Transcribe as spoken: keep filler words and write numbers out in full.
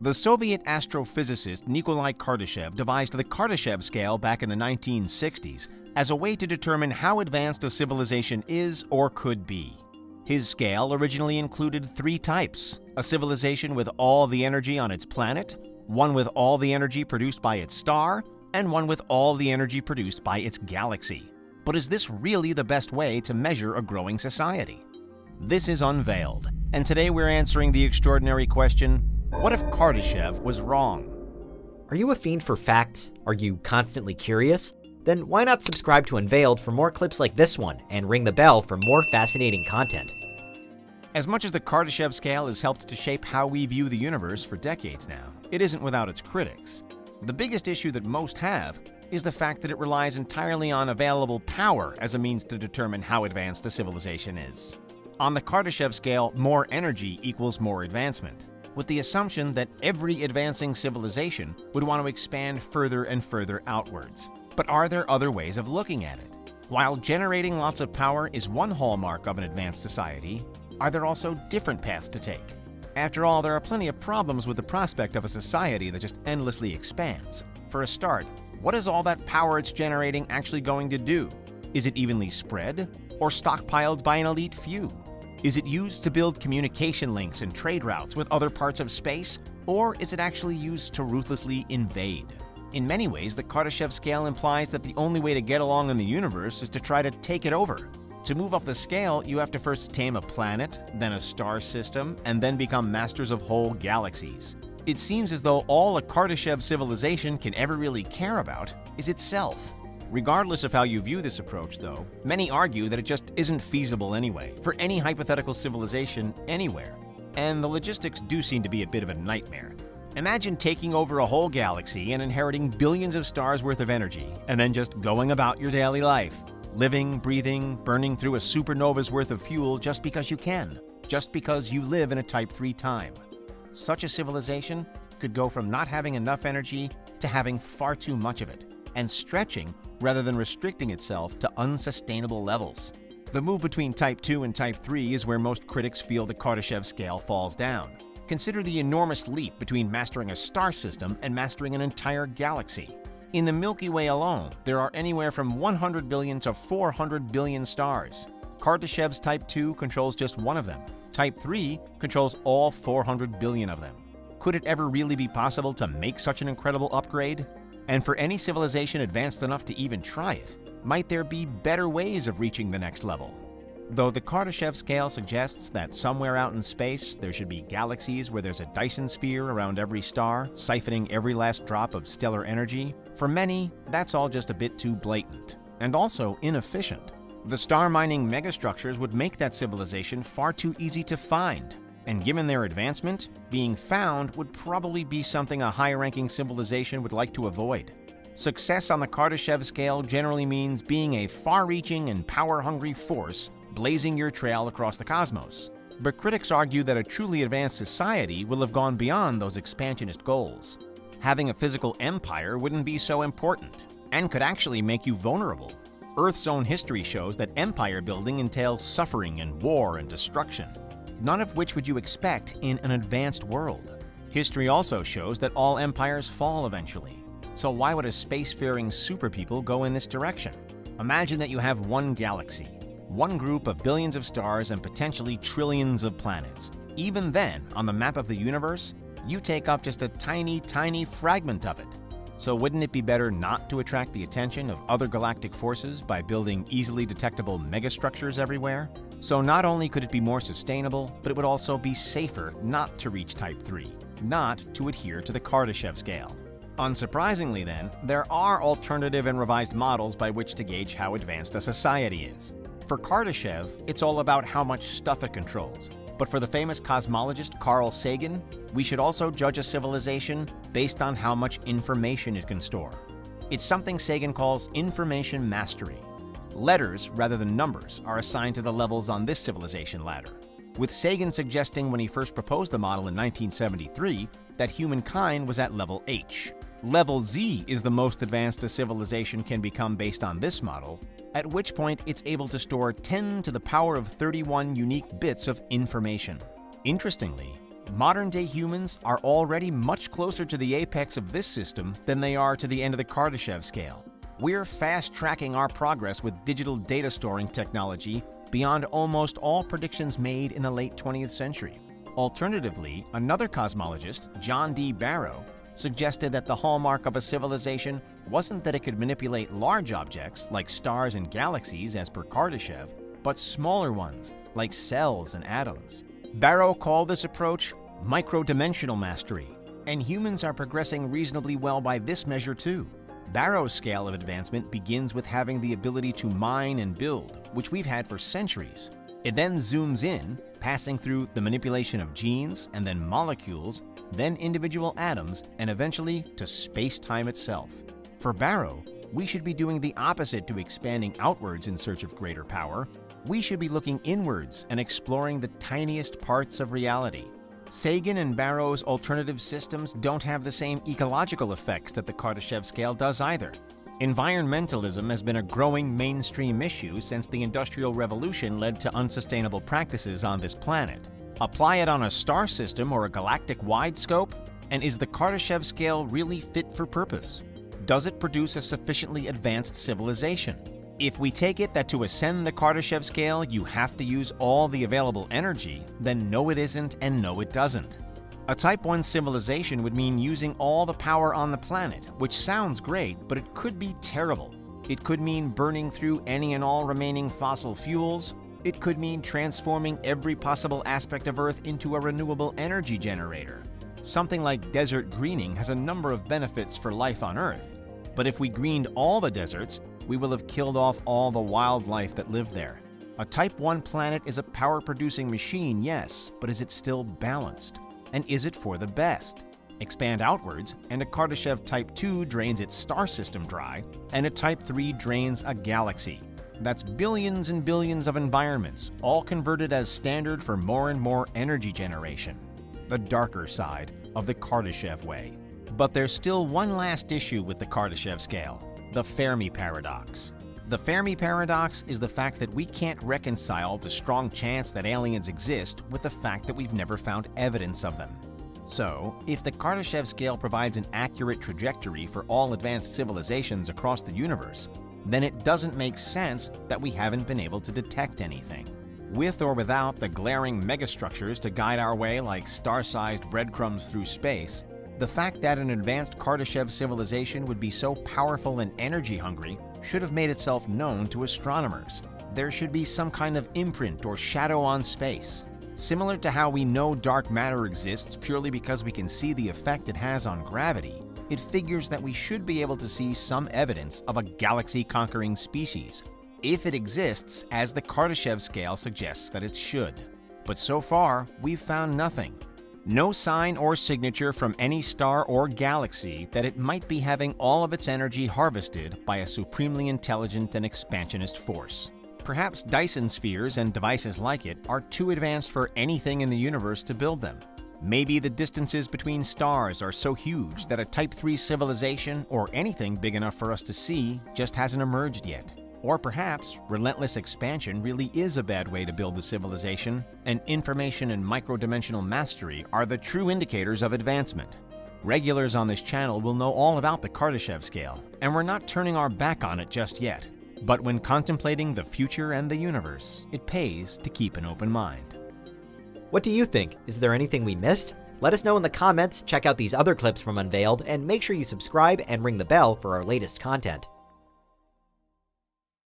The Soviet astrophysicist Nikolai Kardashev devised the Kardashev scale back in the nineteen sixties as a way to determine how advanced a civilization is or could be. His scale originally included three types: a civilization with all the energy on its planet, one with all the energy produced by its star, and one with all the energy produced by its galaxy. But is this really the best way to measure a growing society? This is Unveiled, and today we're answering the extraordinary question: what if Kardashev was wrong? Are you a fiend for facts? Are you constantly curious? Then why not subscribe to Unveiled for more clips like this one, and ring the bell for more fascinating content? As much as the Kardashev scale has helped to shape how we view the universe for decades now, it isn't without its critics. The biggest issue that most have is the fact that it relies entirely on available power as a means to determine how advanced a civilization is. On the Kardashev scale, more energy equals more advancement, with the assumption that every advancing civilization would want to expand further and further outwards. But are there other ways of looking at it? While generating lots of power is one hallmark of an advanced society, are there also different paths to take? After all, there are plenty of problems with the prospect of a society that just endlessly expands. For a start, what is all that power it's generating actually going to do? Is it evenly spread, or stockpiled by an elite few? Is it used to build communication links and trade routes with other parts of space, or is it actually used to ruthlessly invade? In many ways, the Kardashev scale implies that the only way to get along in the universe is to try to take it over. To move up the scale, you have to first tame a planet, then a star system, and then become masters of whole galaxies. It seems as though all a Kardashev civilization can ever really care about is itself. Regardless of how you view this approach, though, many argue that it just isn't feasible anyway, for any hypothetical civilization anywhere. And the logistics do seem to be a bit of a nightmare. Imagine taking over a whole galaxy and inheriting billions of stars worth of energy, and then just going about your daily life, living, breathing, burning through a supernova's worth of fuel just because you can, just because you live in a type three time. Such a civilization could go from not having enough energy to having far too much of it, and stretching rather than restricting itself to unsustainable levels. The move between type two and type three is where most critics feel the Kardashev scale falls down. Consider the enormous leap between mastering a star system and mastering an entire galaxy. In the Milky Way alone, there are anywhere from one hundred billion to four hundred billion stars. Kardashev's type two controls just one of them. Type three controls all four hundred billion of them. Could it ever really be possible to make such an incredible upgrade? And for any civilization advanced enough to even try it, might there be better ways of reaching the next level? Though the Kardashev scale suggests that somewhere out in space there should be galaxies where there's a Dyson sphere around every star, siphoning every last drop of stellar energy, for many, that's all just a bit too blatant, and also inefficient. The star mining megastructures would make that civilization far too easy to find, and given their advancement, being found would probably be something a high-ranking civilization would like to avoid. Success on the Kardashev scale generally means being a far-reaching and power-hungry force blazing your trail across the cosmos. But critics argue that a truly advanced society will have gone beyond those expansionist goals. Having a physical empire wouldn't be so important, and could actually make you vulnerable. Earth's own history shows that empire building entails suffering and war and destruction, none of which would you expect in an advanced world. History also shows that all empires fall eventually, so why would a spacefaring superpeople go in this direction? Imagine that you have one galaxy, one group of billions of stars, and potentially trillions of planets. Even then, on the map of the universe, you take up just a tiny, tiny fragment of it. So wouldn't it be better not to attract the attention of other galactic forces by building easily detectable megastructures everywhere? So not only could it be more sustainable, but it would also be safer not to reach type three, not to adhere to the Kardashev scale. Unsurprisingly then, there are alternative and revised models by which to gauge how advanced a society is. For Kardashev, it's all about how much stuff it controls. But for the famous cosmologist Carl Sagan, we should also judge a civilization based on how much information it can store. It's something Sagan calls information mastery. Letters, rather than numbers, are assigned to the levels on this civilization ladder, with Sagan suggesting when he first proposed the model in nineteen seventy-three that humankind was at level H. Level Z is the most advanced a civilization can become based on this model, at which point it's able to store ten to the power of thirty-one unique bits of information. Interestingly, Modern-day humans are already much closer to the apex of this system than they are to the end of the Kardashev scale. We're fast-tracking our progress with digital data storing technology beyond almost all predictions made in the late twentieth century. Alternatively, another cosmologist, John D. Barrow, suggested that the hallmark of a civilization wasn't that it could manipulate large objects like stars and galaxies as per Kardashev, but smaller ones like cells and atoms. Barrow called this approach microdimensional mastery, and humans are progressing reasonably well by this measure too. Barrow's scale of advancement begins with having the ability to mine and build, which we've had for centuries. It then zooms in, passing through the manipulation of genes and then molecules, then individual atoms, and eventually to space-time itself. For Barrow, we should be doing the opposite to expanding outwards in search of greater power. We should be looking inwards and exploring the tiniest parts of reality. Sagan and Barrow's alternative systems don't have the same ecological effects that the Kardashev scale does either. Environmentalism has been a growing mainstream issue since the Industrial Revolution led to unsustainable practices on this planet. Apply it on a star system or a galactic-wide scope, and is the Kardashev scale really fit for purpose? Does it produce a sufficiently advanced civilization? If we take it that to ascend the Kardashev scale, you have to use all the available energy, then no it isn't and no it doesn't. A type one civilization would mean using all the power on the planet, which sounds great, but it could be terrible. It could mean burning through any and all remaining fossil fuels. It could mean transforming every possible aspect of Earth into a renewable energy generator. Something like desert greening has a number of benefits for life on Earth. But if we greened all the deserts, we will have killed off all the wildlife that lived there. A type one planet is a power-producing machine, yes, but is it still balanced? And is it for the best? Expand outwards, and a Kardashev type two drains its star system dry, and a type three drains a galaxy. That's billions and billions of environments, all converted as standard for more and more energy generation. The darker side of the Kardashev way. But there's still one last issue with the Kardashev scale. The Fermi Paradox. The Fermi Paradox is the fact that we can't reconcile the strong chance that aliens exist with the fact that we've never found evidence of them. So, if the Kardashev scale provides an accurate trajectory for all advanced civilizations across the universe, then it doesn't make sense that we haven't been able to detect anything. With or without the glaring megastructures to guide our way like star-sized breadcrumbs through space, the fact that an advanced Kardashev civilization would be so powerful and energy-hungry should have made itself known to astronomers. There should be some kind of imprint or shadow on space, similar to how we know dark matter exists purely because we can see the effect it has on gravity. It figures that we should be able to see some evidence of a galaxy-conquering species, if it exists as the Kardashev scale suggests that it should. But so far, we've found nothing. No sign or signature from any star or galaxy that it might be having all of its energy harvested by a supremely intelligent and expansionist force. Perhaps Dyson spheres and devices like it are too advanced for anything in the universe to build them. Maybe the distances between stars are so huge that a type three civilization or anything big enough for us to see just hasn't emerged yet. Or perhaps relentless expansion really is a bad way to build a civilization, and information and microdimensional mastery are the true indicators of advancement. Regulars on this channel will know all about the Kardashev scale, and we're not turning our back on it just yet. But when contemplating the future and the universe, it pays to keep an open mind. What do you think? Is there anything we missed? Let us know in the comments, check out these other clips from Unveiled, and make sure you subscribe and ring the bell for our latest content.